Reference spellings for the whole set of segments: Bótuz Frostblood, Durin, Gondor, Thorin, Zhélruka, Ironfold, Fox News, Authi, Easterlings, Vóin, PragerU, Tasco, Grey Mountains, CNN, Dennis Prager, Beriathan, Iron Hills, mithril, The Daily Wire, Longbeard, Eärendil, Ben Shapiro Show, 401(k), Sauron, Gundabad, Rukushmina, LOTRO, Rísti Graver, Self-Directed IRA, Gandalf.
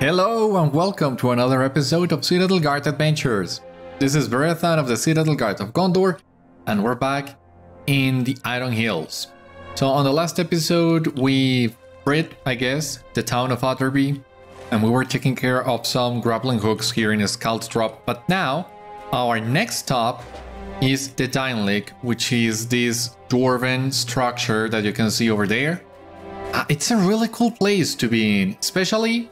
Hello and welcome to another episode of Citadel Guard Adventures. This is Beriathan of the Citadel Guard of Gondor, and we're back in the Iron Hills. So on the last episode we freed, I guess, the town of Otterby, and we were taking care of some grappling hooks here in Skald's Drop, but now our next stop is the Dáinlik, which is this dwarven structure that you can see over there. It's a really cool place to be in, especially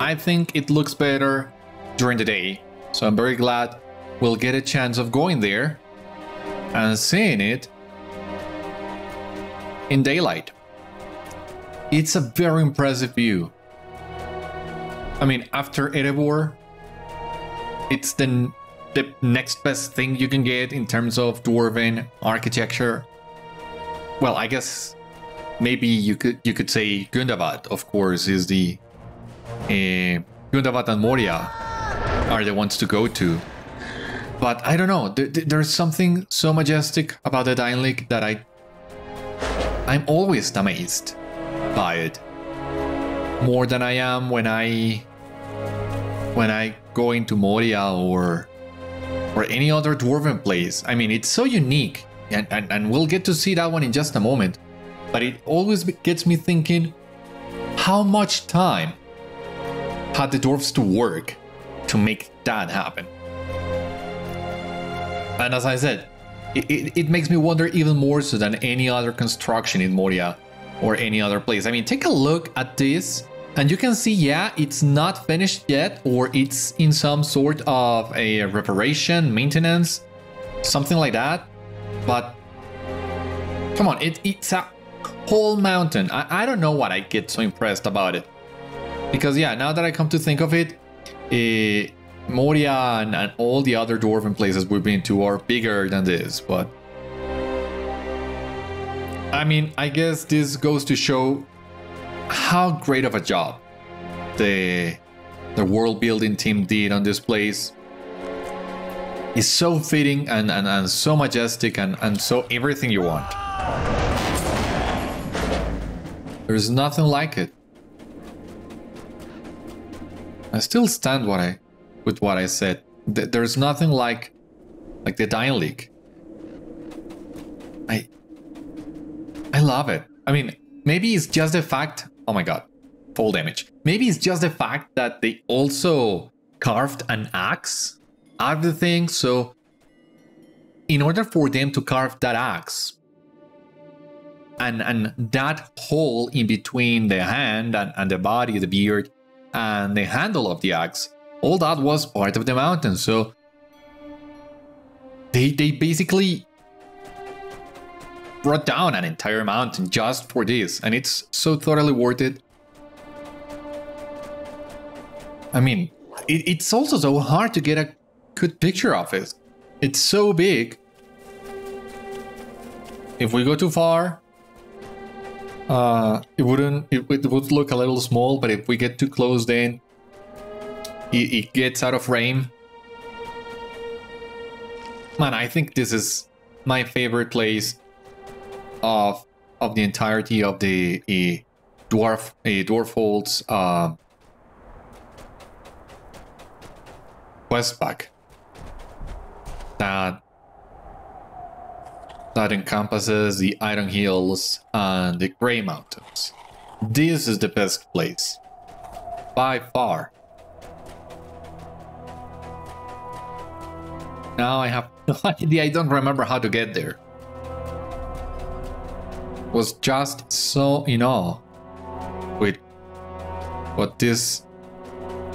I think it looks better during the day, so I'm very glad we'll get a chance of going there and seeing it in daylight. It's a very impressive view. I mean, after Erebor, it's the next best thing you can get in terms of dwarven architecture. Well, I guess maybe you could say Gundabad, of course, is the Gundabad and Moria are the ones to go to, but I don't know, there's something so majestic about the Dáinlik that I'm always amazed by it, more than I am when I go into Moria or any other dwarven place. I mean, it's so unique, and we'll get to see that one in just a moment, but it always gets me thinking how much time had the dwarves to work to make that happen. And as I said, it makes me wonder even more so than any other construction in Moria or any other place. I mean, take a look at this and you can see, yeah, it's not finished yet, or it's in some sort of a reparation, maintenance, something like that. But come on, it's a whole mountain. I don't know what I get so impressed about it. Because, yeah, now that I come to think of it, Moria and all the other dwarven places we've been to are bigger than this, but... I mean, I guess this goes to show how great of a job the world-building team did on this place. It's so fitting and so majestic and so everything you want. There's nothing like it. I still stand with what I said. There's nothing like the Dáinlik. I love it. I mean, maybe it's just the fact. Oh my god, fall damage. Maybe it's just the fact that they also carved an axe out of the thing. So, in order for them to carve that axe and that hole in between the hand and the body, the beard, and the handle of the axe, all that was part of the mountain. So they basically brought down an entire mountain just for this, and it's so totally worth it. I mean, it's also so hard to get a good picture of it. It's so big. If we go too far, it would look a little small, but if we get too close, then it gets out of frame. Man, I think this is my favorite place of the entirety of the Dwarfhold's quest pack. That encompasses the Iron Hills and the Grey Mountains. This is the best place, by far. Now I have no idea, I don't remember how to get there. Was just so in awe with what this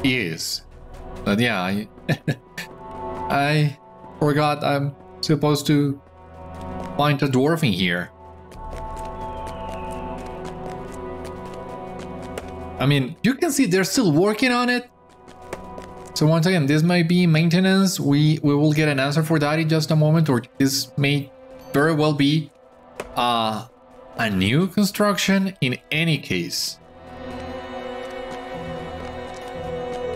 is. But yeah, I forgot I'm supposed to find a dwarf in here. I mean, you can see they're still working on it. So once again, this might be maintenance. We will get an answer for that in just a moment, or this may very well be a new construction. In any case,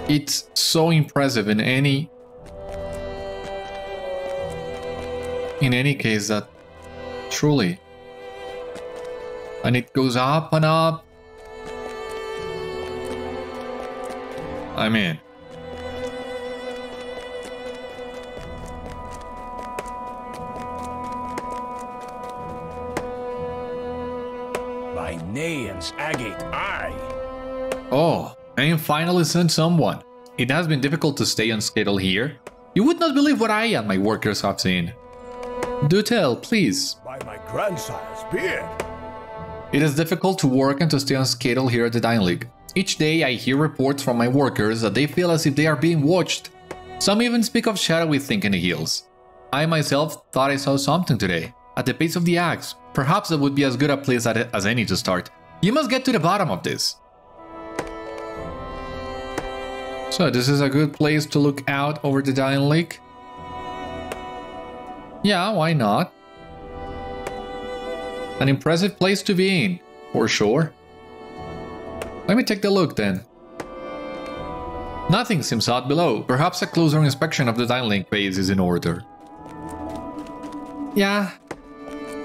it's so impressive in any case that truly, and it goes up and up. I'm in. By Nain's agate eye. Oh, I am finally sent someone. It has been difficult to stay on schedule here. You would not believe what I and my workers have seen. Do tell, please. By my grandsire's beard. It is difficult to work and to stay on schedule here at the Dáinlik. Each day I hear reports from my workers that they feel as if they are being watched. Some even speak of shadowy things in the hills. I myself thought I saw something today. At the base of the axe. Perhaps that would be as good a place as any to start. You must get to the bottom of this. So this is a good place to look out over the Dáinlik. Yeah, why not? An impressive place to be in, for sure. Let me take a look then. Nothing seems out below. Perhaps a closer inspection of the Dáinlik base is in order. Yeah,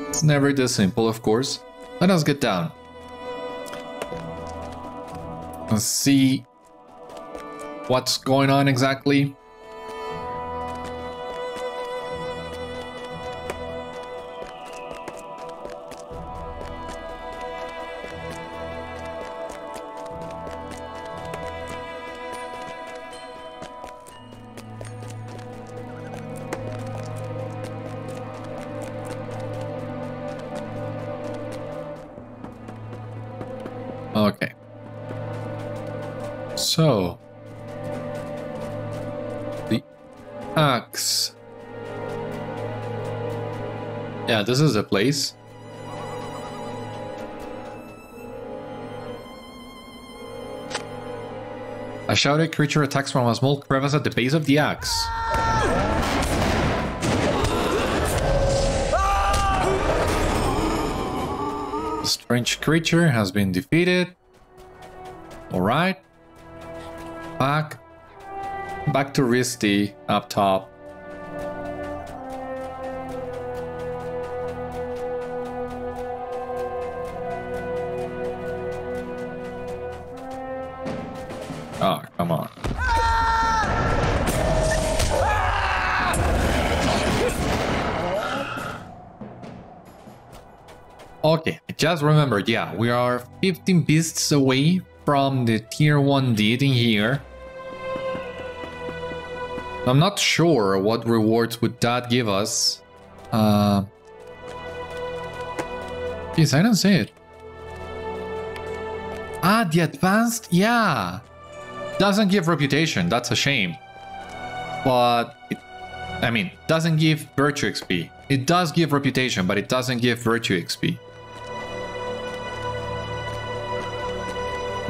it's never this simple, of course. Let us get down. Let's see what's going on exactly. Okay. So the axe. Yeah, this is the place. A shadowy creature attacks from a small crevice at the base of the axe. The strange creature has been defeated. Alright. Back to Risty up top. Oh, come on. Okay, I just remembered, yeah, we are 15 beasts away from the tier 1 deed in here. I'm not sure what rewards would that give us. Yes, I don't see it. Ah, the advanced, yeah. Doesn't give reputation, that's a shame. But, doesn't give virtue XP. It does give reputation, but it doesn't give virtue XP.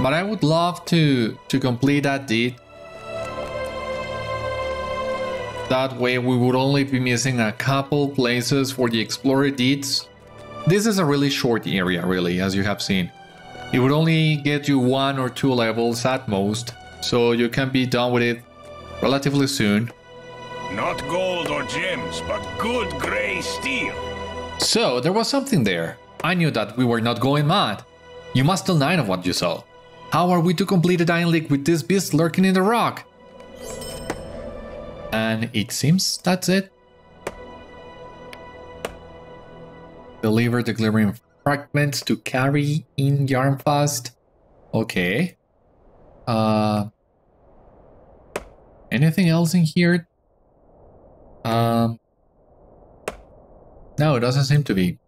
But I would love to complete that deed. That way we would only be missing a couple places for the explorer deeds. This is a really short area, really, as you have seen. It would only get you 1 or 2 levels at most, so you can be done with it relatively soon. Not gold or gems, but good gray steel. So there was something there. I knew that we were not going mad. You must tell Náin of what you saw. How are we to complete the Dáinlik with this beast lurking in the rock? And it seems that's it. Deliver the glimmering fragments to carry in Járnfast. Okay. Anything else in here? No, it doesn't seem to be.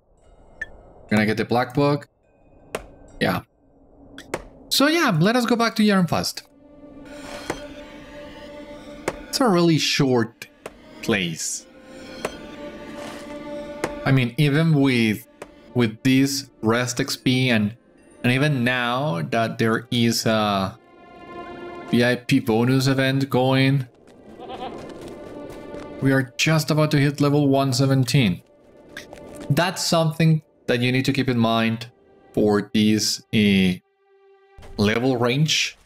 Can I get the black book? Yeah. So yeah, let us go back to Járnfast. It's a really short place. I mean, even with this rest XP and even now that there is a VIP bonus event going, we are just about to hit level 117. That's something that you need to keep in mind for this level range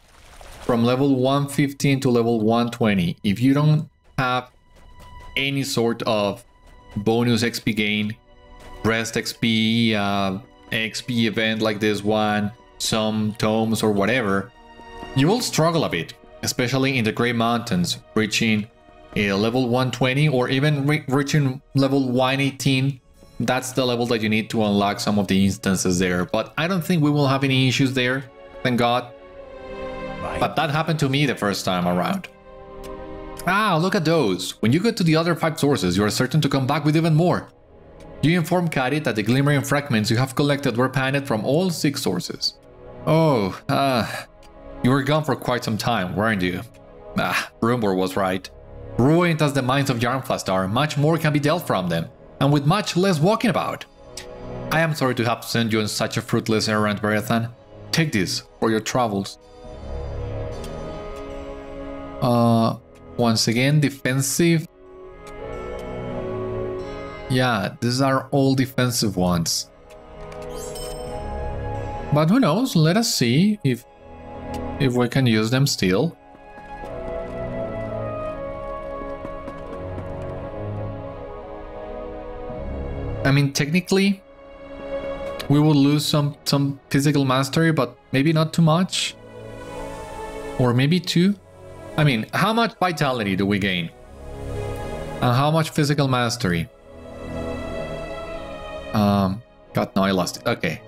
from level 115 to level 120. If you don't have any sort of bonus XP gain, rest XP, XP event like this one, some tomes or whatever, you will struggle a bit. especially in the Grey Mountains, reaching a level 120 or even reaching level 118. That's the level that you need to unlock some of the instances there, but I don't think we will have any issues there, thank God. But that happened to me the first time around. Ah, look at those. When you go to the other 5 sources, you are certain to come back with even more. You inform Kari that the glimmering fragments you have collected were panned from all 6 sources. Oh, you were gone for quite some time, weren't you? Ah, Rumbor was right. Ruined as the mines of Járnfast are, much more can be dealt from them, and with much less walking about. I am sorry to have sent you on such a fruitless errand, Beriathan. Take this for your travels. Once again, defensive. Yeah, these are all defensive ones. But who knows, let us see if we can use them still. I mean, technically, we will lose some physical mastery, but maybe not too much. Or maybe 2. I mean, how much vitality do we gain? And how much physical mastery? God, no, I lost it. Okay.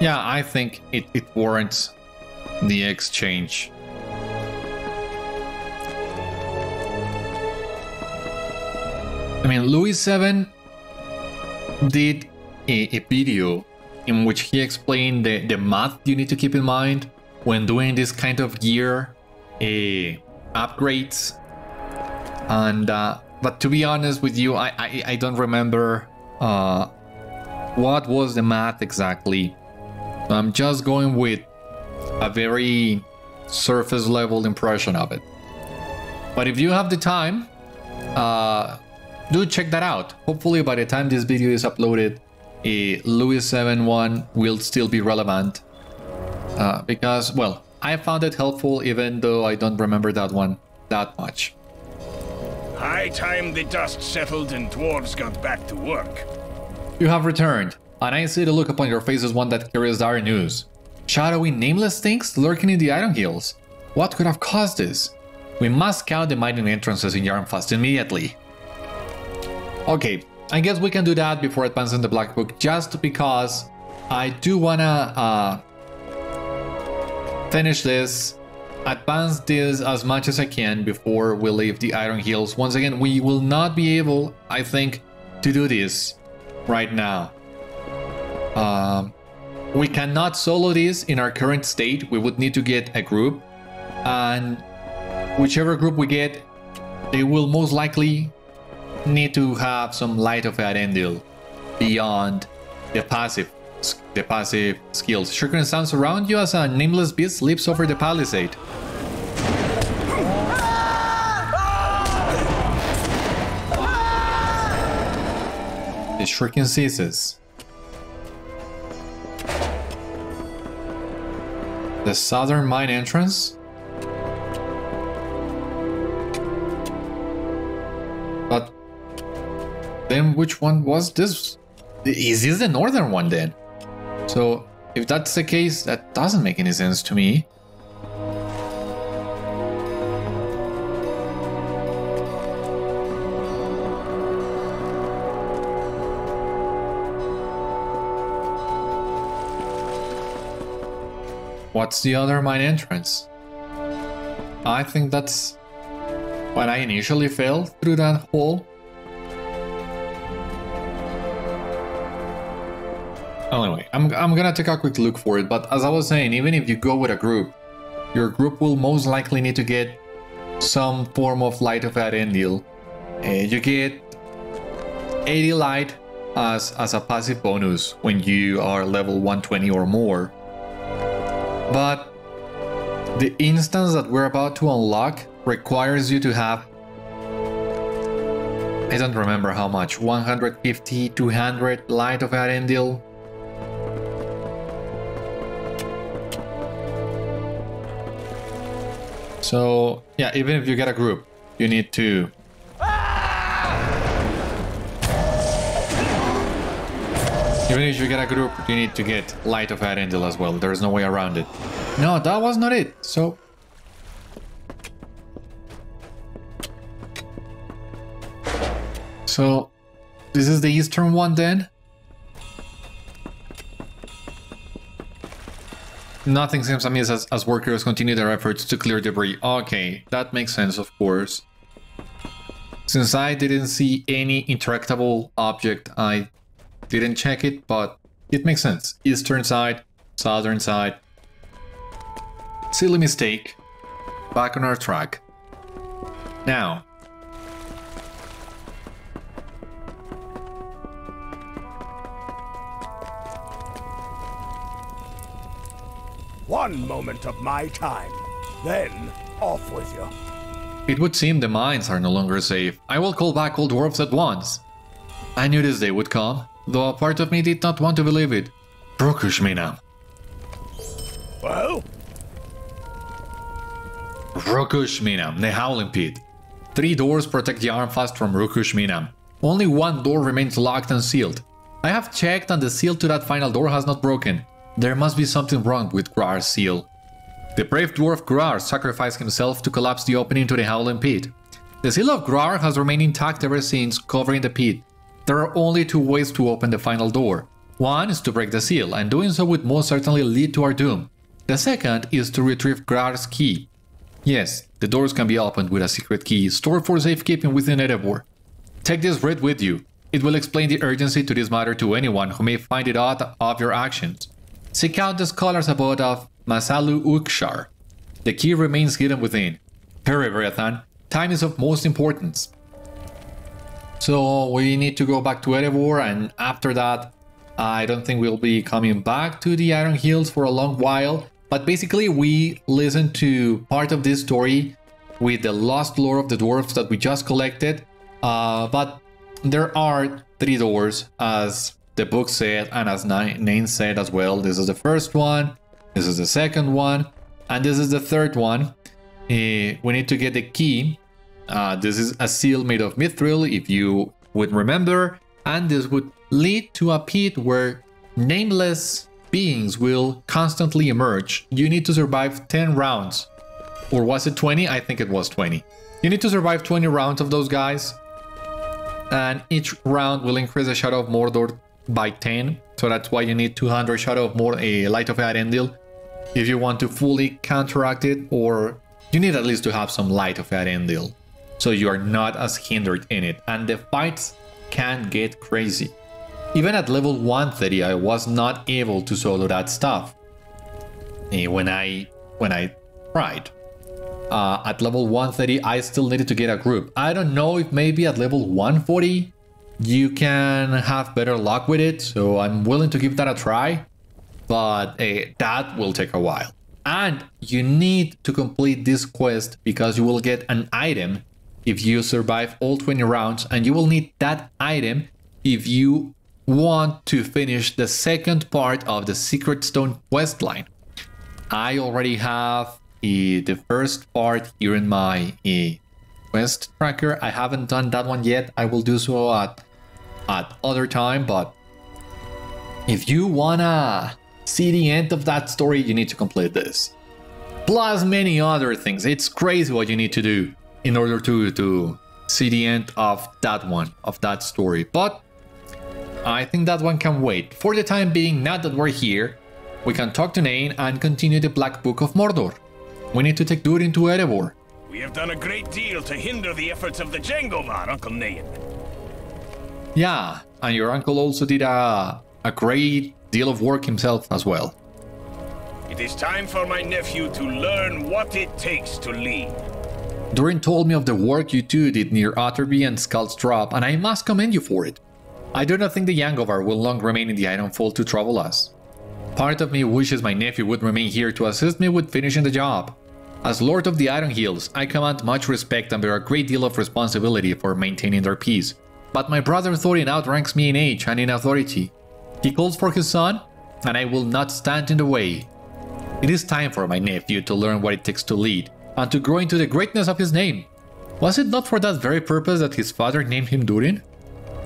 Yeah, I think it warrants the exchange. I mean, Louis VII did a video in which he explained the math you need to keep in mind when doing this kind of gear upgrades, and but to be honest with you, I don't remember what was the math exactly. I'm just going with a very surface level impression of it, but if you have the time, do check that out. Hopefully by the time this video is uploaded, a Louis VII one will still be relevant, because, well, I found it helpful even though I don't remember that one that much. High time the dust settled and dwarves got back to work. You have returned, and I see the look upon your face as one that carries dire news. Shadowy, nameless things lurking in the Iron Hills. What could have caused this? We must scout the mining entrances in Járnfast immediately. Okay. I guess we can do that before advancing the Black Book, just because I do wanna finish this, advance this as much as I can before we leave the Iron Hills. Once again, we will not be able, I think, to do this right now. We cannot solo this in our current state. We would need to get a group, and whichever group we get, they will most likely need to have some light of Eärendil beyond the passive skills. Circumstance around you as a nameless beast leaps over the palisade. The shrieking ceases. The southern mine entrance. But then which one was this? Is this the northern one then? So if that's the case, that doesn't make any sense to me. What's the other mine entrance? I think that's when I initially fell through that hole. Anyway, I'm gonna take a quick look for it, but as I was saying, even if you go with a group, your group will most likely need to get some form of light of Eärendil. You get 80 light as a passive bonus when you are level 120 or more. But the instance that we're about to unlock requires you to have, I don't remember how much, 150, 200 light of Eärendil. So, yeah, even if you get a group, you need to... Ah! Even if you get a group, you need to get Light of Eärendil as well. There's no way around it. No, that was not it. So... so, this is the eastern one then? Nothing seems amiss as workers continue their efforts to clear debris. Okay, that makes sense, of course. Since I didn't see any interactable object, I didn't check it, but it makes sense. Eastern side, southern side. Silly mistake. Back on our track. Now. One moment of my time, then off with you. It would seem the mines are no longer safe. I will call back all dwarves at once. I knew this day would come, though a part of me did not want to believe it. Rukushmina. Well? Rukushmina, the Howling Pit. 3 doors protect the Járnfast from Rukushmina. Only 1 door remains locked and sealed. I have checked and the seal to that final door has not broken. There must be something wrong with Grar's seal. The brave dwarf Grar sacrificed himself to collapse the opening to the Howling Pit. The seal of Grar has remained intact ever since, covering the pit. There are only 2 ways to open the final door. One is to break the seal, and doing so would most certainly lead to our doom. The second is to retrieve Grar's key. Yes, the doors can be opened with a secret key, stored for safekeeping within Erebor. Take this writ with you. It will explain the urgency to this matter to anyone who may find it odd of your actions. Seek out the scholar's abode of Masalu Ukshar. The key remains hidden within. Hurry, Beriathan. Time is of most importance. So we need to go back to Erebor, and after that, I don't think we'll be coming back to the Iron Hills for a long while. But basically, we listened to part of this story with the lost lore of the dwarves that we just collected. But there are 3 doors, as the book said, and as Náin said as well. This is the first one, this is the second one, and this is the third one. We need to get the key. This is a seal made of mithril, if you would remember, and this would lead to a pit where nameless beings will constantly emerge. You need to survive 10 rounds. Or was it 20? I think it was 20. You need to survive 20 rounds of those guys, and each round will increase the Shadow of Mordor by 10, so that's why you need 200 Shadow of Mordor, Light of Eärendil, if you want to fully counteract it, or you need at least to have some Light of Eärendil, so you are not as hindered in it, and the fights can get crazy. Even at level 130, I was not able to solo that stuff when I tried. At level 130, I still needed to get a group. I don't know if maybe at level 140, you can have better luck with it, so I'm willing to give that a try, but that will take a while. And you need to complete this quest because you will get an item if you survive all 20 rounds, and you will need that item if you want to finish the second part of the Secret Stone quest line. I already have the first part here in my quest tracker. I haven't done that one yet. I will do so at other time, but if you wanna see the end of that story, you need to complete this. Plus many other things. It's crazy what you need to do in order to see the end of that one, of that story. But I think that one can wait. For the time being, now that we're here, we can talk to Náin and continue the Black Book of Mordor. We need to take Durin to Erebor. We have done a great deal to hinder the efforts of the Jangovar, Uncle Náin. Yeah, and your uncle also did a great deal of work himself as well. It is time for my nephew to learn what it takes to lead. Durin told me of the work you two did near Otterby and Skald's Drop, and I must commend you for it. I do not think the Jangovar will long remain in the Ironfall to trouble us. Part of me wishes my nephew would remain here to assist me with finishing the job. As Lord of the Iron Hills, I command much respect and bear a great deal of responsibility for maintaining their peace. But my brother Thorin outranks me in age and in authority. He calls for his son, and I will not stand in the way. It is time for my nephew to learn what it takes to lead, and to grow into the greatness of his name. Was it not for that very purpose that his father named him Durin?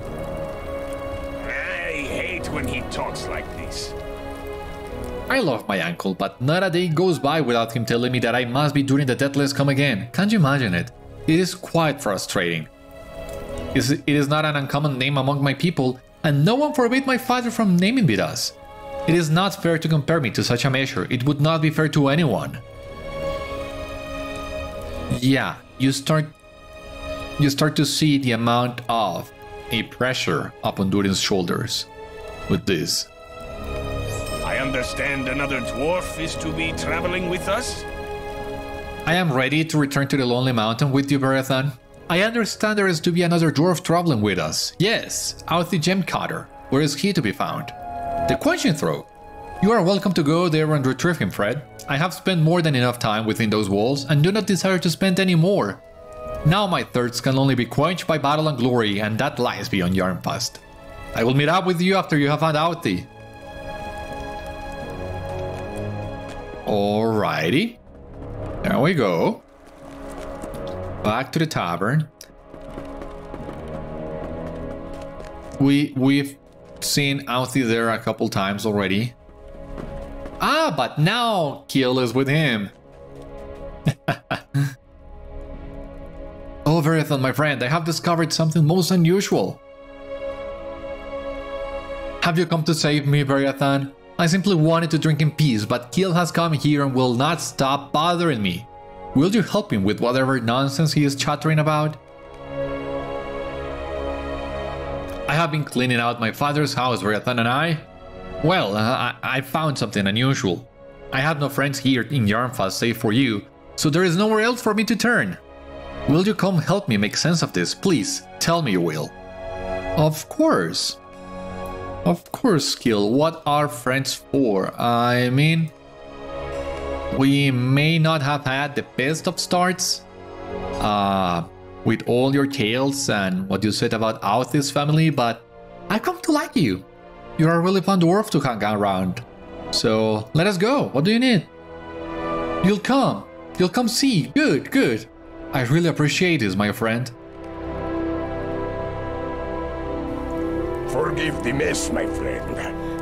I hate when he talks like this. I love my uncle, but not a day goes by without him telling me that I must be doing the Deathless come again. Can't you imagine it? It is quite frustrating. It is not an uncommon name among my people, and no one forbade my father from naming me thus. It is not fair to compare me to such a measure. It would not be fair to anyone. Yeah, you start to see the amount of a pressure upon Durin's shoulders with this. I understand another dwarf is to be traveling with us? I am ready to return to the Lonely Mountain with you, Beriathan. I understand there is to be another dwarf traveling with us. Yes, Authi Gemcutter. Where is he to be found? The question throw. You are welcome to go there and retrieve him, Fred. I have spent more than enough time within those walls and do not desire to spend any more. Now my thirsts can only be quenched by battle and glory, and that lies beyond Járnfast. I will meet up with you after you have found Authi. Alrighty. There we go. Back to the tavern. We've seen Authi there a couple times already. Ah, but now Khîl is with him. Oh, Beriathan, my friend, I have discovered something most unusual. Have you come to save me, Beriathan? I simply wanted to drink in peace, but Khîl has come here and will not stop bothering me. Will you help him with whatever nonsense he is chattering about? I have been cleaning out my father's house, Beriathan, and I... Well, I found something unusual. I have no friends here in Járnfast save for you, so there is nowhere else for me to turn. Will you come help me make sense of this, please? Tell me you will. Of course. Of course, Khîl, what are friends for? I mean, we may not have had the best of starts with all your tales and what you said about Authi's family, but I come to like you. You are a really fun dwarf to hang around. So let us go. What do you need? You'll come. You'll come see. Good, good. I really appreciate this, my friend. Forgive the mess, my friend.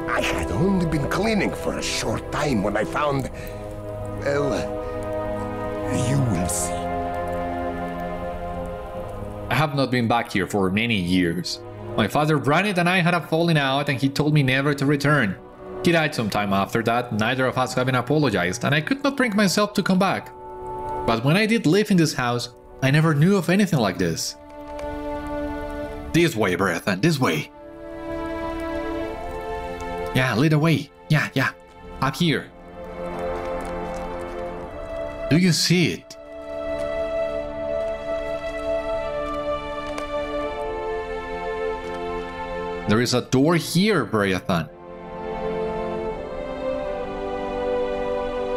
I had only been cleaning for a short time when I found... Well, you will see. I have not been back here for many years. My father Branit and I had a falling out and he told me never to return. He died some time after that, neither of us having apologized, and I could not bring myself to come back. But when I did live in this house, I never knew of anything like this. This way, Beriathan, this way. Yeah, lead away. Yeah, yeah. Up here. Do you see it? There is a door here, Beriathan.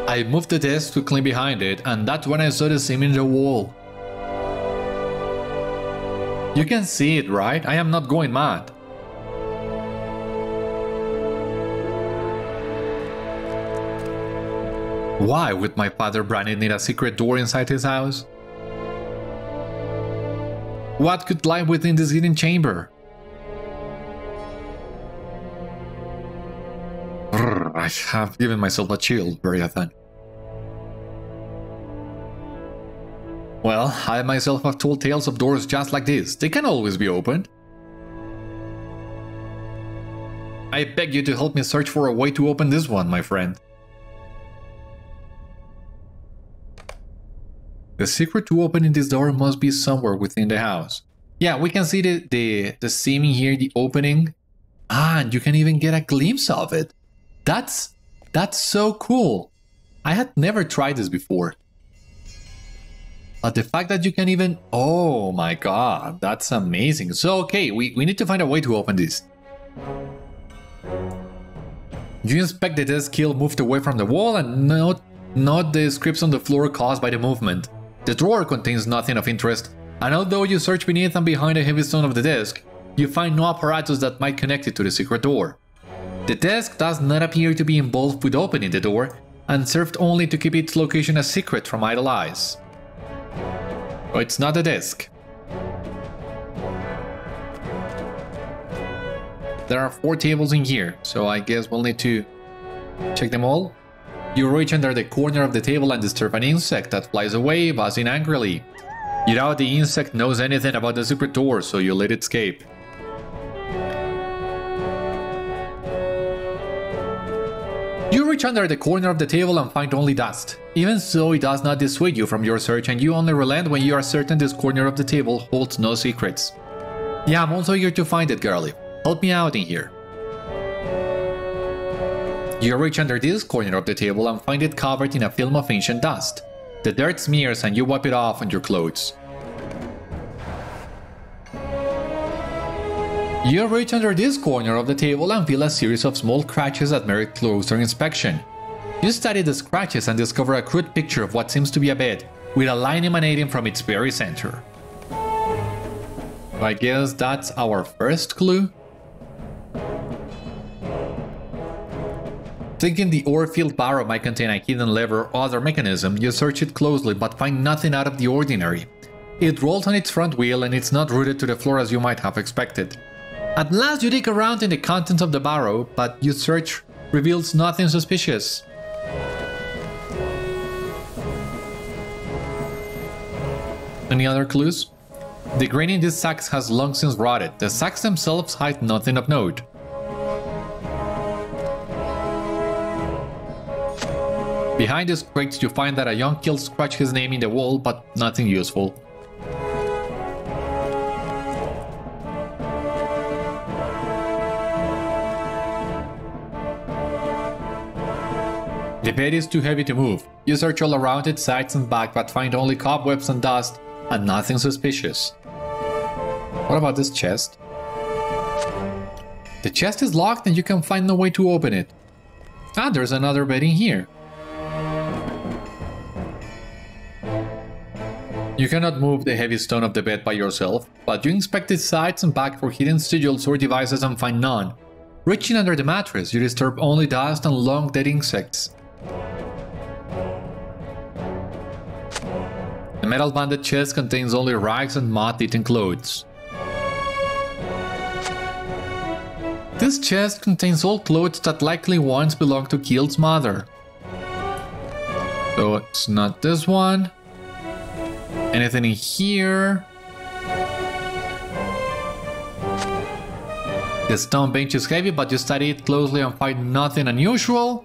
I moved the desk to clean behind it, and that's when I saw the seam in the wall. You can see it, right? I am not going mad. Why would my father Branit need a secret door inside his house? What could lie within this hidden chamber? Brr, I have given myself a chill, Beriathan. Well, I myself have told tales of doors just like this. They can always be opened. I beg you to help me search for a way to open this one, my friend. The secret to opening this door must be somewhere within the house. Yeah, we can see the seam here, the opening. Ah, and you can even get a glimpse of it. That's so cool. I had never tried this before. But the fact that you can even... Oh my god, that's amazing. So, okay, we need to find a way to open this. You inspect the desk. Khîl moved away from the wall and not the scripts on the floor caused by the movement. The drawer contains nothing of interest, and although you search beneath and behind the heavy stone of the desk, you find no apparatus that might connect it to the secret door. The desk does not appear to be involved with opening the door, and served only to keep its location a secret from idle eyes. Oh, it's not a desk. There are 4 tables in here, so I guess we'll need to check them all. You reach under the corner of the table and disturb an insect that flies away, buzzing angrily. You doubt the insect knows anything about the secret door, so you let it escape. You reach under the corner of the table and find only dust. Even so, it does not dissuade you from your search, and you only relent when you are certain this corner of the table holds no secrets. Yeah, I'm also eager to find it, girlie. Help me out in here. You reach under this corner of the table and find it covered in a film of ancient dust. The dirt smears and you wipe it off on your clothes. You reach under this corner of the table and feel a series of small scratches that merit closer inspection. You study the scratches and discover a crude picture of what seems to be a bed, with a line emanating from its very center. I guess that's our first clue. Thinking the ore-filled barrow might contain a hidden lever or other mechanism, you search it closely but find nothing out of the ordinary. It rolls on its front wheel and it's not rooted to the floor as you might have expected. At last you dig around in the contents of the barrow, but your search reveals nothing suspicious. Any other clues? The grain in these sacks has long since rotted. The sacks themselves hide nothing of note. Behind these crates you find that a young Khîl scratched his name in the wall, but nothing useful. The bed is too heavy to move. You search all around its sides and back, but find only cobwebs and dust and nothing suspicious. What about this chest? The chest is locked and you can find no way to open it. Ah, there's another bed in here. You cannot move the heavy stone of the bed by yourself, but you inspect its sides and back for hidden sigils or devices and find none. Reaching under the mattress, you disturb only dust and long dead insects. The metal banded chest contains only rags and moth-eaten clothes. This chest contains old clothes that likely once belonged to Khîl's mother. So it's not this one. Anything in here? The stone bench is heavy, but you study it closely and find nothing unusual.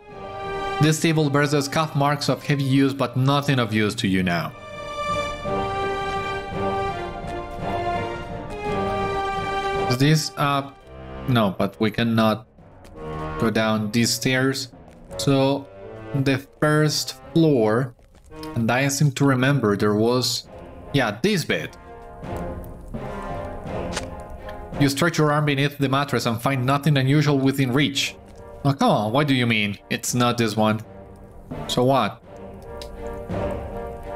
This table bears the scuff marks of heavy use, but nothing of use to you now. Is this up? No, but we cannot go down these stairs. So, the first floor, and I seem to remember there was... yeah, this bed. You stretch your arm beneath the mattress and find nothing unusual within reach. Oh, come on, what do you mean? It's not this one. So what?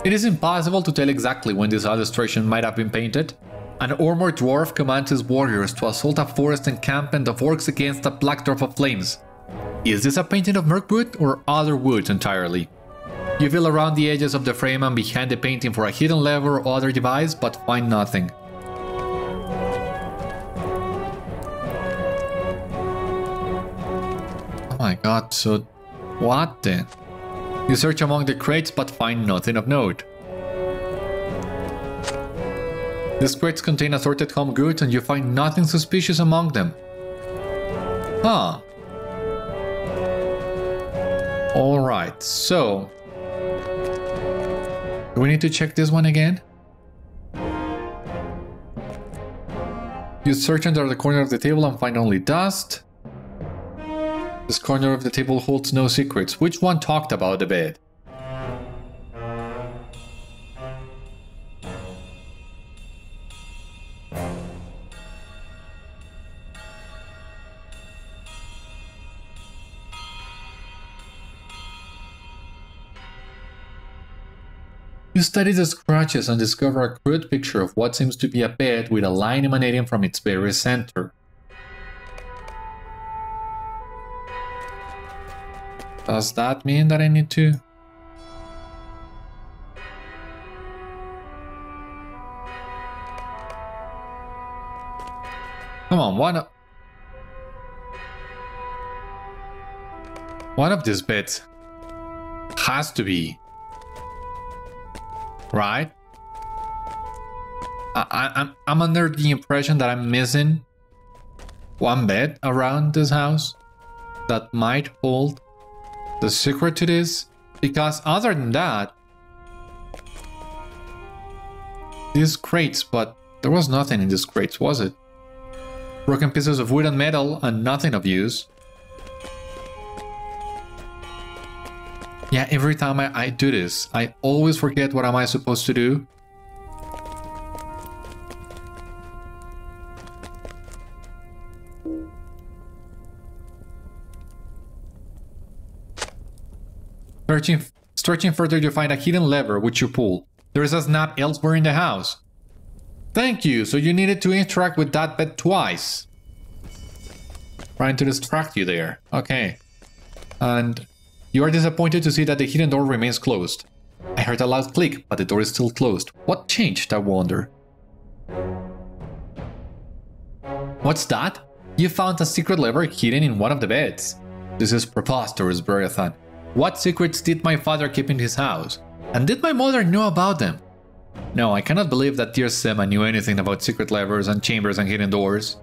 It is impossible to tell exactly when this illustration might have been painted. An armored dwarf commands his warriors to assault a forest encampment of orcs against a black dwarf of flames. Is this a painting of Mirkwood or other woods entirely? You feel around the edges of the frame and behind the painting for a hidden lever or other device, but find nothing. Oh my god, so what then? You search among the crates but find nothing of note. These crates contain assorted home goods and you find nothing suspicious among them. Huh. Alright, so... do we need to check this one again? You search under the corner of the table and find only dust. This corner of the table holds no secrets. Which one talked about the bed? You study the scratches and discover a crude picture of what seems to be a bed with a line emanating from its very center. Does that mean that I need to... come on, why not? One of these bits has to be, right? I'm under the impression that I'm missing one bed around this house that might hold the secret to this, because other than that, these crates, but there was nothing in these crates, was it? Broken pieces of wood and metal and nothing of use. Yeah, every time I do this, I always forget what am I supposed to do. Searching further, you find a hidden lever which you pull. There is a snap elsewhere in the house. Thank you, so you needed to interact with that bed twice. Trying to distract you there. Okay. And you are disappointed to see that the hidden door remains closed. I heard a loud click, but the door is still closed. What changed, I wonder? What's that? You found a secret lever hidden in one of the beds. This is preposterous, Beriathan. What secrets did my father keep in his house? And did my mother know about them? No, I cannot believe that dear Sema knew anything about secret levers and chambers and hidden doors.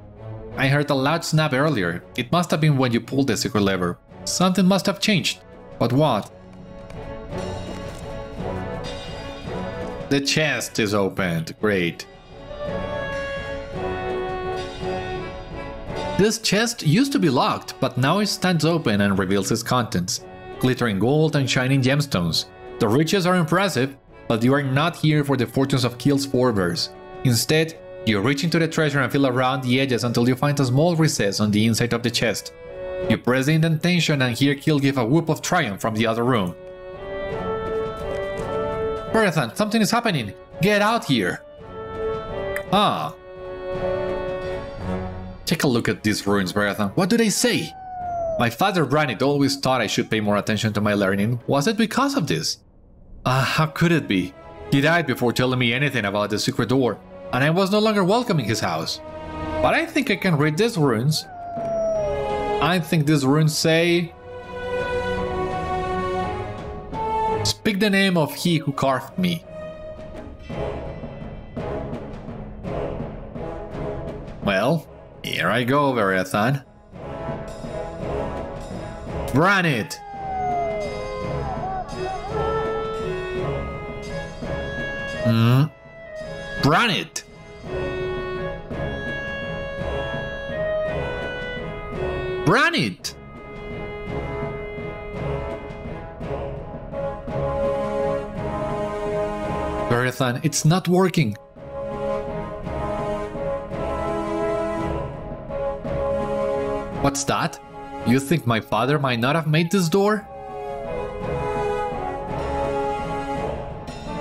I heard a loud snap earlier. It must have been when you pulled the secret lever. Something must have changed. But what? The chest is opened. Great. This chest used to be locked, but now it stands open and reveals its contents. Glittering gold and shining gemstones. The riches are impressive, but you are not here for the fortunes of Khîl's forebears. Instead, you reach into the treasure and feel around the edges until you find a small recess on the inside of the chest. You press the indentation and hear Khîl give a whoop of triumph from the other room. Beriathan, something is happening! Get out here! Ah. Take a look at these ruins, Beriathan. What do they say? My father Branit always thought I should pay more attention to my learning. Was it because of this? How could it be? He died before telling me anything about the secret door, and I was no longer welcome in his house. But I think I can read these runes. I think these runes say... Speak the name of he who carved me. Well, here I go, Beriathan. Branit! Branit! Branit! Beriathan, it's not working. What's that? You think my father might not have made this door?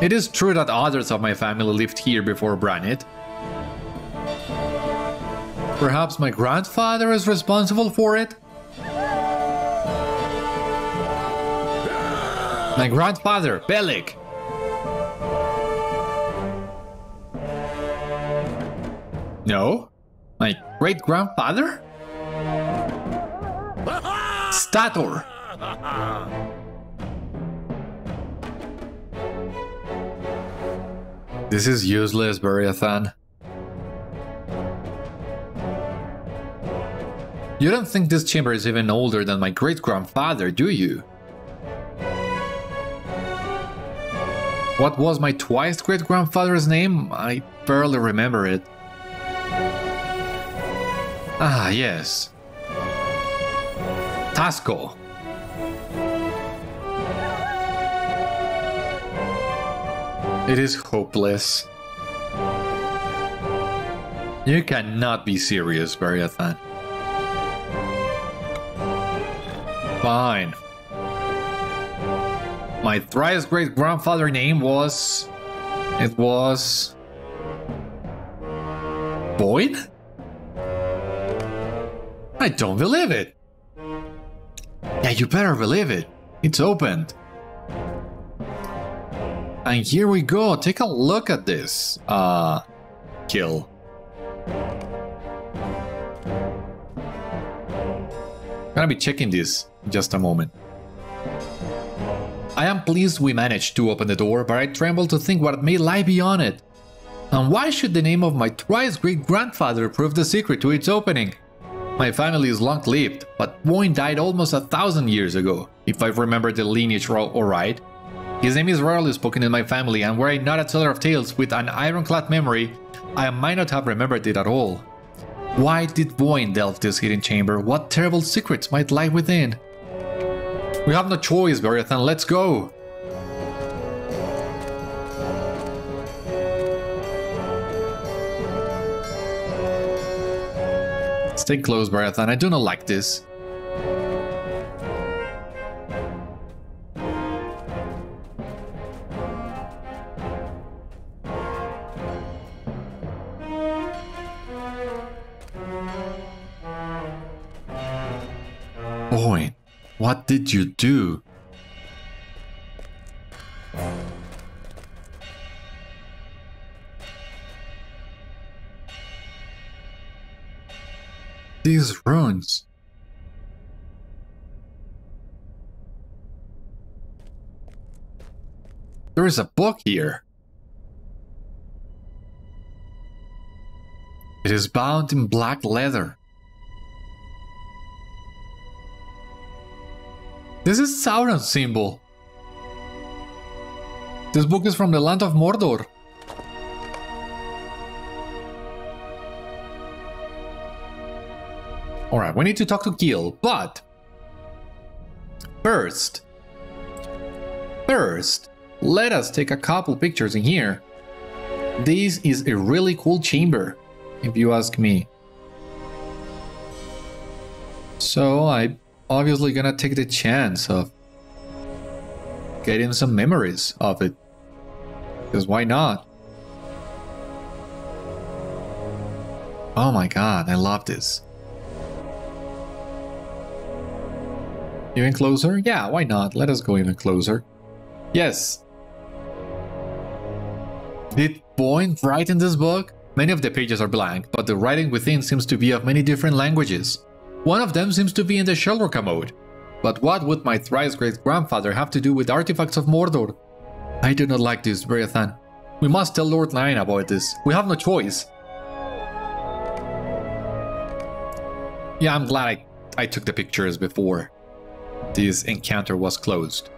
It is true that others of my family lived here before Branit. Perhaps my grandfather is responsible for it? My grandfather, Belik! No? My great-grandfather? Stator! This is useless, Beriathan. You don't think this chamber is even older than my great-grandfather, do you? What was my twice great-grandfather's name? I barely remember it. Ah, yes. Tasco. It is hopeless. You cannot be serious, Beriathan. Fine. My thrice great-grandfather's name was... It was... Vóin? I don't believe it. Yeah, you better believe it. It's opened. And here we go. Take a look at this. Khîl. I'm gonna be checking this just a moment. I am pleased we managed to open the door, but I tremble to think what may lie beyond it. And why should the name of my thrice great-grandfather prove the secret to its opening? My family is long-lived, but Vóin died almost 1,000 years ago, if I remember the lineage alright. His name is rarely spoken in my family, and were I not a teller of tales with an ironclad memory, I might not have remembered it at all. Why did Vóin delve this hidden chamber? What terrible secrets might lie within? We have no choice, Beriathan, let's go! Stay close, Beriathan, I do not like this. Vóin, what did you do? These runes. There is a book here. It is bound in black leather. This is Sauron's symbol. This book is from the land of Mordor. Alright, we need to talk to Khîl, but first, let us take a couple pictures in here. This is a really cool chamber, if you ask me. So I'm obviously gonna take the chance of getting some memories of it, because why not? Oh my god, I love this. Even closer? Yeah, why not? Let us go even closer. Yes. Did Vóin write in this book? Many of the pages are blank, but the writing within seems to be of many different languages. One of them seems to be in the Zhélruka mode. But what would my thrice great-grandfather have to do with artifacts of Mordor? I do not like this, Beriathan. We must tell Lord Náin about this. We have no choice. Yeah, I'm glad I took the pictures before this encounter was closed.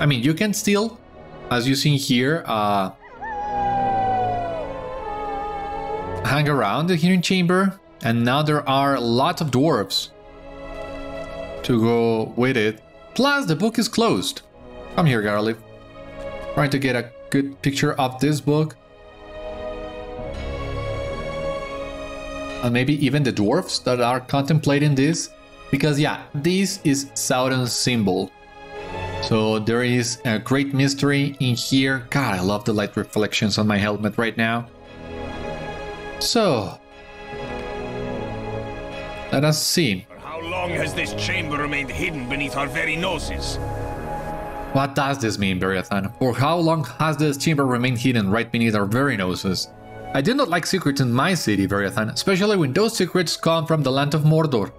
I mean, you can still, as you see here, hang around the hidden chamber, and now there are lots of dwarves to go with it. Plus, the book is closed. Come here, Garlic. Trying to get a good picture of this book. And maybe even the dwarves that are contemplating this. Because yeah, this is Sauron's symbol. So there is a great mystery in here. God, I love the light reflections on my helmet right now. So, let us see. For how long has this chamber remained hidden beneath our very noses? What does this mean, Beriathan? For how long has this chamber remained hidden right beneath our very noses? I do not like secrets in my city, Beriathan, especially when those secrets come from the land of Mordor.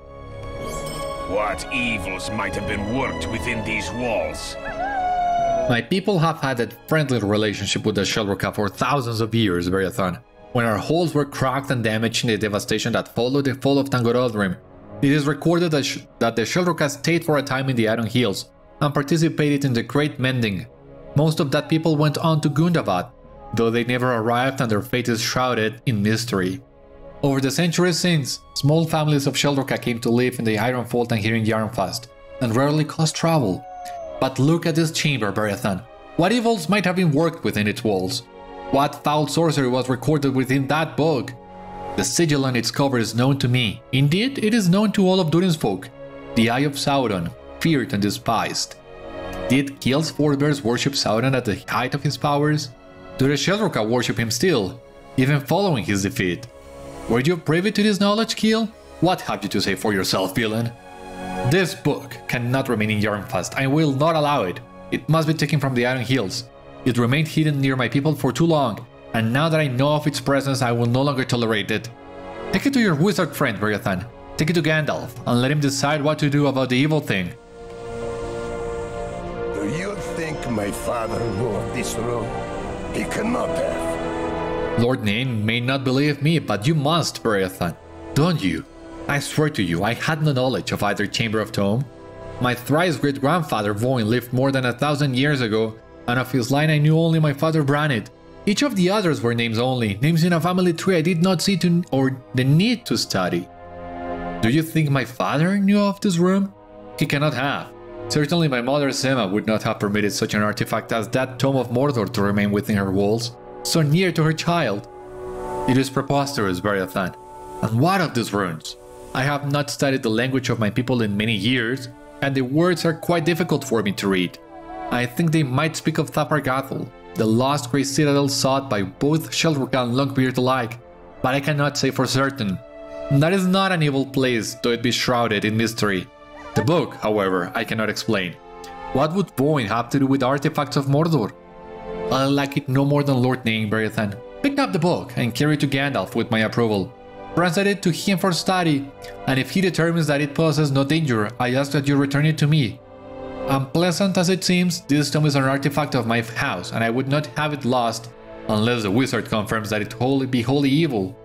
What evils might have been worked within these walls? My people have had a friendly relationship with the Zhélruka for thousands of years, Beriathan. When our halls were cracked and damaged in the devastation that followed the fall of Tangorodrim, it is recorded that the Zhélruka stayed for a time in the Iron Hills and participated in the Great Mending. Most of that people went on to Gundabad, though they never arrived and their fate is shrouded in mystery. Over the centuries since, small families of Zhélruka came to live in the Ironfold and here in Járnfast, and rarely caused trouble. But look at this chamber, Beriathan. What evils might have been worked within its walls? What foul sorcery was recorded within that book? The sigil on its cover is known to me. Indeed, it is known to all of Durin's folk. The Eye of Sauron, feared and despised. Did Khîl's forebears worship Sauron at the height of his powers? Do the Zhélruka worship him still, even following his defeat? Were you privy to this knowledge, Khîl? What have you to say for yourself, villain? This book cannot remain in Járnfast. I will not allow it. It must be taken from the Iron Hills. It remained hidden near my people for too long, and now that I know of its presence, I will no longer tolerate it. Take it to your wizard friend, Beriathan. Take it to Gandalf and let him decide what to do about the evil thing. Do you think my father knew of this room? He cannot have. Lord Náin may not believe me, but you must, Beriathan. Don't you? I swear to you, I had no knowledge of either Chamber of Tome. My thrice great-grandfather Vóin lived more than 1,000 years ago, and of his line I knew only my father Branit. Each of the others were names only, names in a family tree I did not see the need to study. Do you think my father knew of this room? He cannot have. Certainly my mother Sema would not have permitted such an artifact as that Tome of Mordor to remain within her walls, so near to her child. It is preposterous, Beriathan. And what of these runes? I have not studied the language of my people in many years, and the words are quite difficult for me to read. I think they might speak of Thapargathul, the lost great citadel sought by both Zhélruka and Longbeard alike, but I cannot say for certain. That is not an evil place, though it be shrouded in mystery. The book, however, I cannot explain. What would Vóin have to do with artifacts of Mordor? I like it no more than Lord Náin, Beriathan. Pick up the book and carry it to Gandalf with my approval. Translate it to him for study, and if he determines that it poses no danger, I ask that you return it to me. Unpleasant as it seems, this tome is an artifact of my house, and I would not have it lost unless the wizard confirms that it be wholly evil.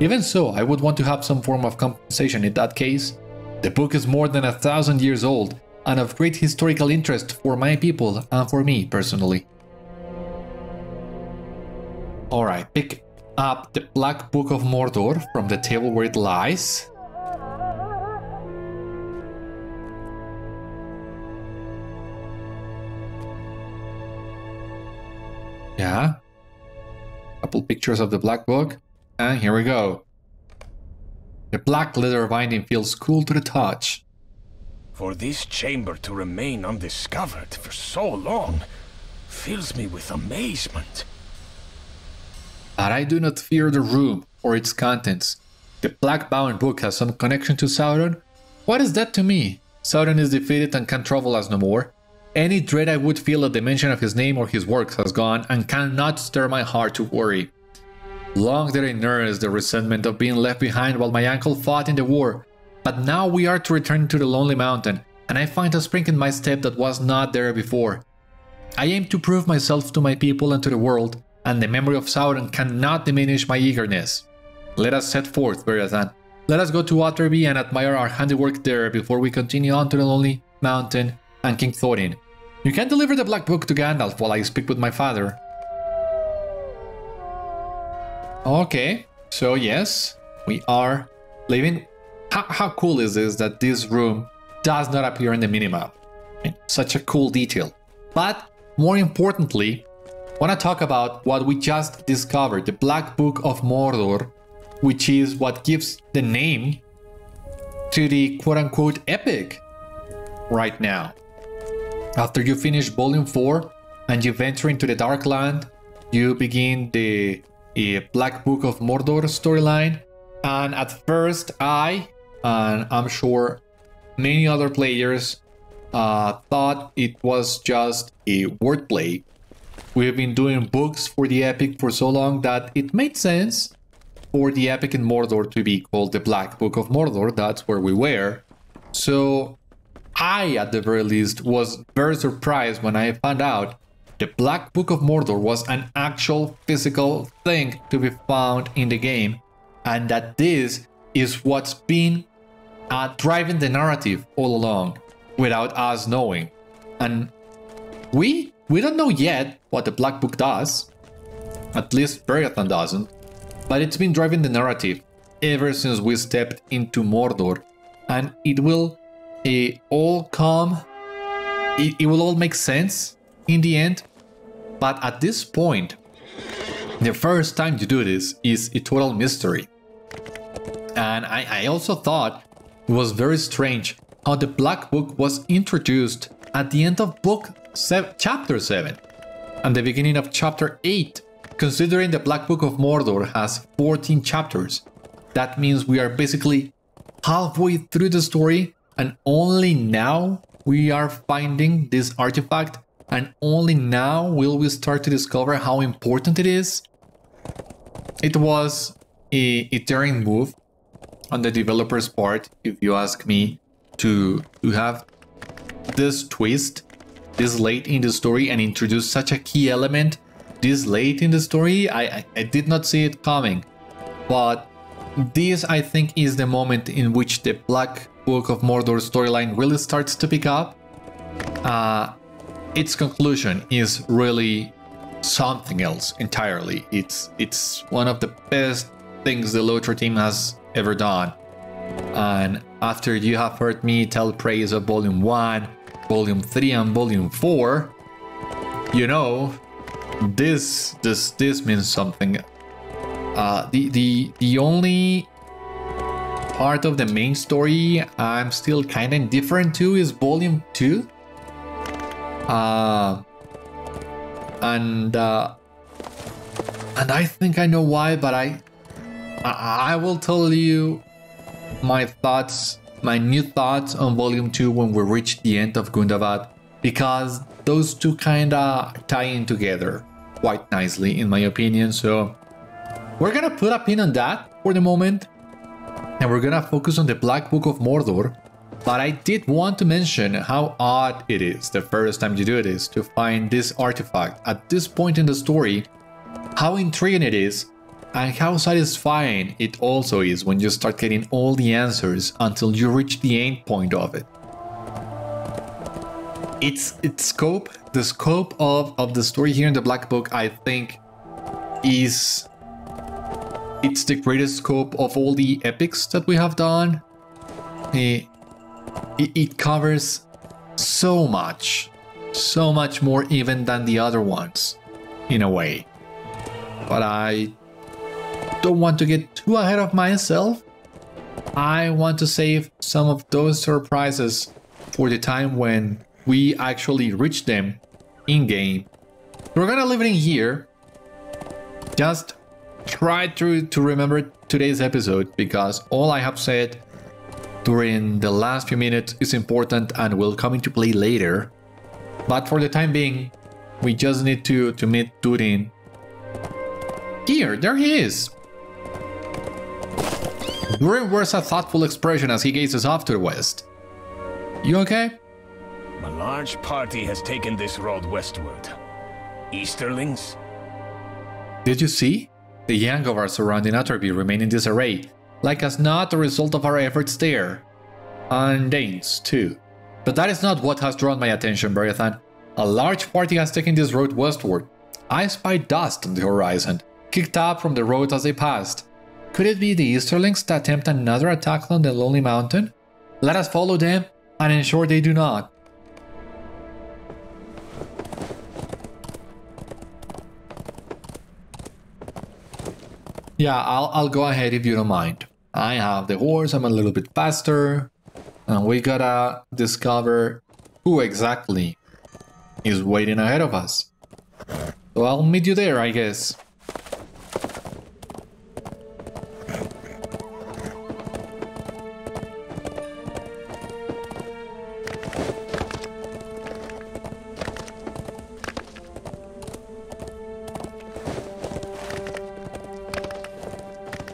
Even so, I would want to have some form of compensation in that case. The book is more than 1,000 years old, and of great historical interest for my people and for me personally. Alright, pick up the Black Book of Mordor from the table where it lies. Yeah. Couple pictures of the Black Book. And here we go. The black leather binding feels cool to the touch. For this chamber to remain undiscovered for so long fills me with amazement. But I do not fear the room or its contents. The black-bound book has some connection to Sauron. What is that to me? Sauron is defeated and can trouble us no more. Any dread I would feel at the mention of his name or his works has gone and cannot stir my heart to worry. Long did I nurse the resentment of being left behind while my uncle fought in the war. But now we are to return to the Lonely Mountain, and I find a spring in my step that was not there before. I aim to prove myself to my people and to the world, and the memory of Sauron cannot diminish my eagerness. Let us set forth, Beriathan. Let us go to Otterby and admire our handiwork there before we continue on to the Lonely Mountain and King Thorin. You can deliver the Black Book to Gandalf while I speak with my father. Okay, so yes, we are leaving. How cool is this that this room does not appear in the minimap? I mean, such a cool detail. But more importantly, I want to talk about what we just discovered, the Black Book of Mordor, which is what gives the name to the quote-unquote epic right now. After you finish Volume 4 and you venture into the Dark Land, you begin the Black Book of Mordor storyline, and at first I, and I'm sure many other players, thought it was just a wordplay. We have been doing books for the epic for so long that it made sense for the epic in Mordor to be called the Black Book of Mordor. That's where we were. So I, at the very least, was very surprised when I found out the Black Book of Mordor was an actual physical thing to be found in the game, and that this is what's been driving the narrative all along without us knowing. And we don't know yet what the Black Book does, at least Beriathan doesn't, but it's been driving the narrative ever since we stepped into Mordor, and it will all come, it will all make sense in the end, but at this point, the first time you do this is a total mystery. And I also thought it was very strange how the Black Book was introduced at the end of Chapter 7 and the beginning of Chapter 8, considering the Black Book of Mordor has 14 chapters. That means we are basically halfway through the story, and only now we are finding this artifact, and only now will we start to discover how important it is. It was a daring move on the developer's part, if you ask me, to have this twist this late in the story and introduce such a key element this late in the story. I did not see it coming, but this I think is the moment in which the Black Book of Mordor storyline really starts to pick up. Its conclusion is really something else entirely. It's one of the best things the Lotro team has ever done. And after you have heard me tell praise of Volume 1, Volume 3 and Volume 4, you know, this means something. The only part of the main story I'm still kind of indifferent to is Volume 2. And I think I know why, but I will tell you my new thoughts on Volume 2 when we reach the end of Gundabad, because those two kinda tie in together quite nicely in my opinion. So we're gonna put a pin on that for the moment, and we're gonna focus on the Black Book of Mordor. But I did want to mention how odd it is the first time you do this to find this artifact at this point in the story, how intriguing it is, and how satisfying it also is when you start getting all the answers until you reach the end point of it. The scope of the story here in the Black Book, I think, is it's the greatest scope of all the epics that we have done. It covers so much more even than the other ones, in a way. But I don't want to get too ahead of myself. I want to save some of those surprises for the time when we actually reach them in-game. We're gonna leave it in here. Just try to remember today's episode, because all I have said during the last few minutes is important and will come into play later. But for the time being, we just need to meet Durin. Here, there he is! Durin wears a thoughtful expression as he gazes off to the west. You okay? A large party has taken this road westward. Easterlings? Did you see? The Jangovar surrounding Otterby remain in disarray, like as not a result of our efforts there. And Danes, too. But that is not what has drawn my attention, Beriathan. A large party has taken this road westward. I spied dust on the horizon, kicked up from the road as they passed. Could it be the Easterlings to attempt another attack on the Lonely Mountain? Let us follow them and ensure they do not. Yeah, I'll go ahead if you don't mind. I have the horse, I'm a little bit faster, and we gotta discover who exactly is waiting ahead of us. So I'll meet you there, I guess.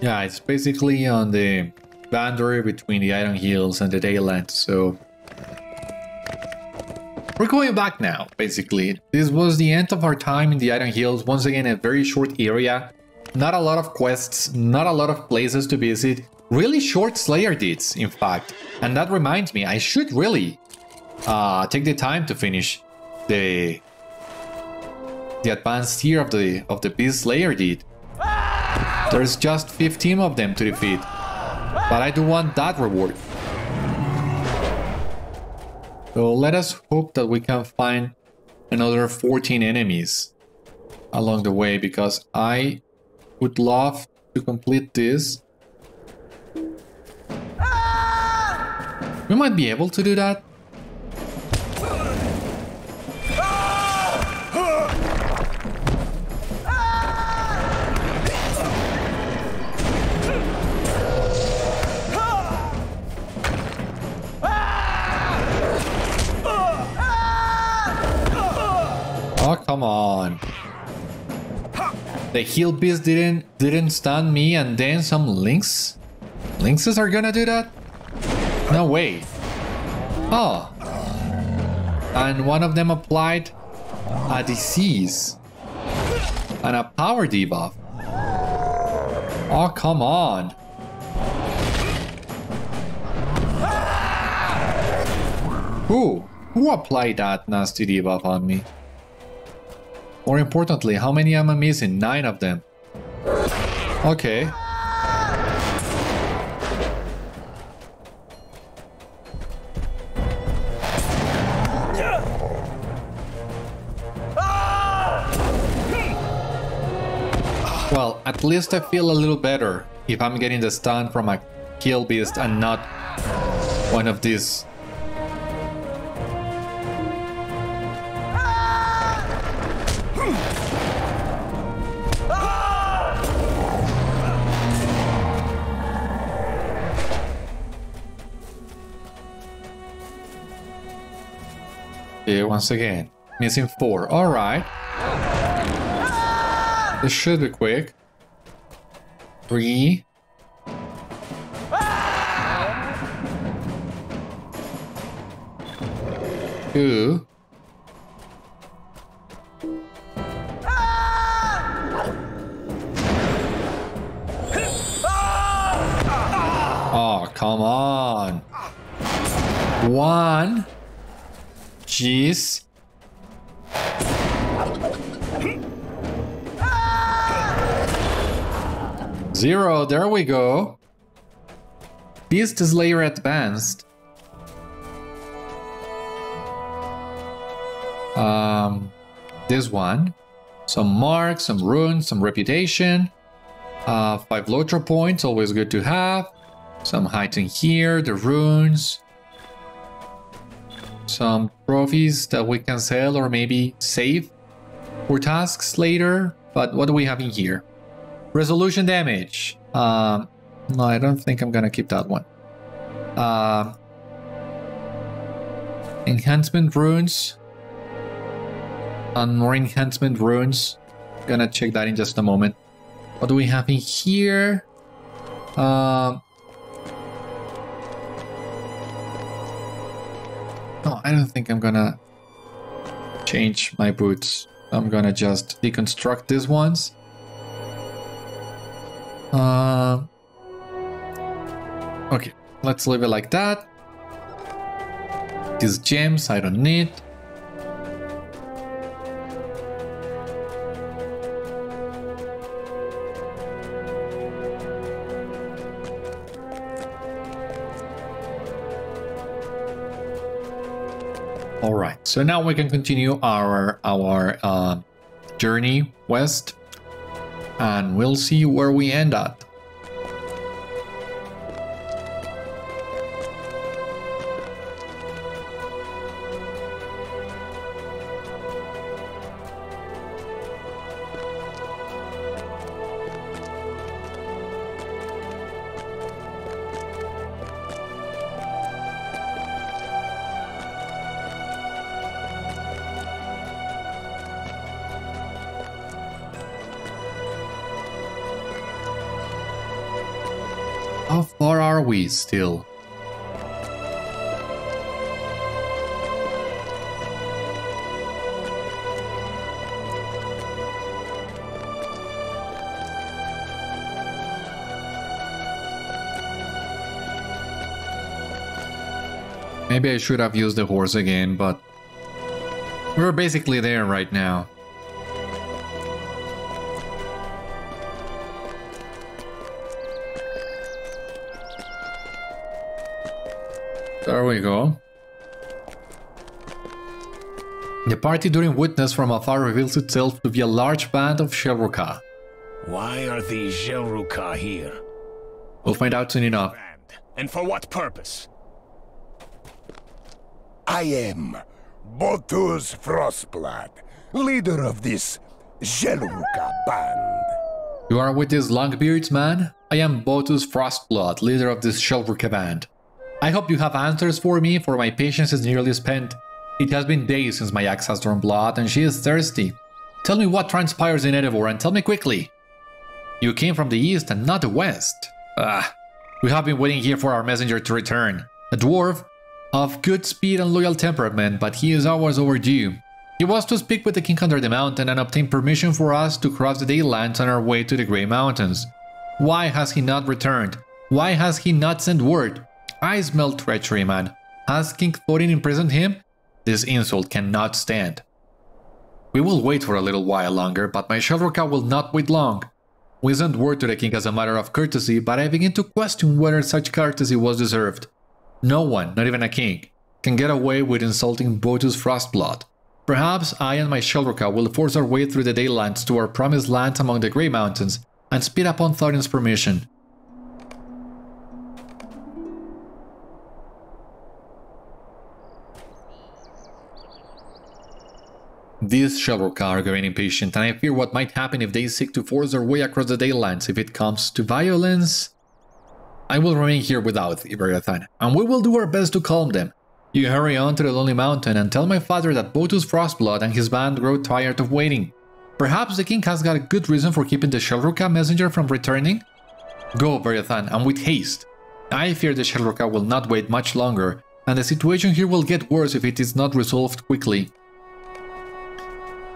Yeah, it's basically on the boundary between the Iron Hills and the Dale-lands, so we're going back now, basically. This was the end of our time in the Iron Hills. Once again, a very short area. Not a lot of quests, not a lot of places to visit. Really short Slayer deeds, in fact. And that reminds me, I should really take the time to finish the advanced tier of the Beast Slayer deed. There's just 15 of them to defeat, but I do want that reward. So let us hope that we can find another 14 enemies along the way, because I would love to complete this. We might be able to do that. Oh, come on. The heel beast didn't stun me and then some links? Lynxes are gonna do that? No way. Oh. And one of them applied a disease and a power debuff. Oh, come on. Who applied that nasty debuff on me? More importantly, how many am I missing? 9 of them. Okay. Well, at least I feel a little better if I'm getting the stun from a kill beast and not one of these. Okay, once again, missing 4. Alright. This should be quick. 3. Ah! 2. Ah! Oh, come on. 1. Jeez. Zero, there we go. Beast Slayer advanced. This one. Some marks, some runes, some reputation. 5 Lotra points, always good to have. Some heighten here, the runes. Some trophies that we can sell or maybe save for tasks later. But what do we have in here? Resolution damage. No, I don't think I'm gonna keep that one. Enhancement runes. And more enhancement runes. Gonna check that in just a moment. What do we have in here? No, I don't think I'm gonna change my boots. I'm gonna just deconstruct these ones. Okay, let's leave it like that. These gems I don't need. All right, so now we can continue our journey west. And we'll see where we end at. How far are we still? Maybe I should have used the horse again, but we're basically there right now. There we go. The party during witness from afar reveals itself to be a large band of Zhélruka. Why are these Zhélruka here? We'll find out soon enough. And for what purpose? I am Bótuz Frostblood, leader of this Zhélruka band. You are with these Longbeards, man? I am Bótuz Frostblood, leader of this Zhélruka band. I hope you have answers for me, for my patience is nearly spent. It has been days since my axe has drawn blood, and she is thirsty. Tell me what transpires in Erebor, and tell me quickly. You came from the east and not the west. Ah, We have been waiting here for our messenger to return. A dwarf of good speed and loyal temperament, but he is hours overdue. He was to speak with the king under the mountain and obtain permission for us to cross the Dale-lands on our way to the Grey Mountains. Why has he not returned? Why has he not sent word? I smell treachery, man. Has King Thorin imprisoned him? This insult cannot stand. We will wait for a little while longer, but my Zhélruka will not wait long. We sent word to the king as a matter of courtesy, but I begin to question whether such courtesy was deserved. No one, not even a king, can get away with insulting Bótuz Frostblood. Perhaps I and my Zhélruka will force our way through the Dale-lands to our promised lands among the Grey Mountains and speed upon Thorin's permission. These Zhélruka are growing impatient, and I fear what might happen if they seek to force their way across the Dale-lands. If it comes to violence, I will remain here without Beriathan, and we will do our best to calm them. You hurry on to the Lonely Mountain and tell my father that Bótuz Frostblood and his band grow tired of waiting. Perhaps the king has got a good reason for keeping the Zhélruka messenger from returning? Go, Beriathan, and with haste. I fear the Zhélruka will not wait much longer, and the situation here will get worse if it is not resolved quickly.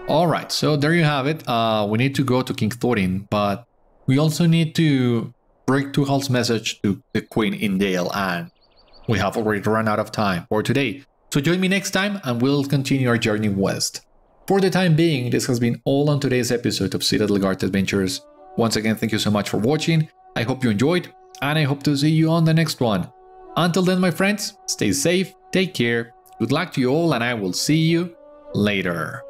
Alright, so there you have it. We need to go to King Thorin, but we also need to bring Tuhal's message to the Queen in Dale, and we have already run out of time for today. So join me next time and we'll continue our journey west. For the time being, this has been all on today's episode of Citadel Guard Adventures. Once again, thank you so much for watching. I hope you enjoyed, and I hope to see you on the next one. Until then, my friends, stay safe, take care, good luck to you all, and I will see you later.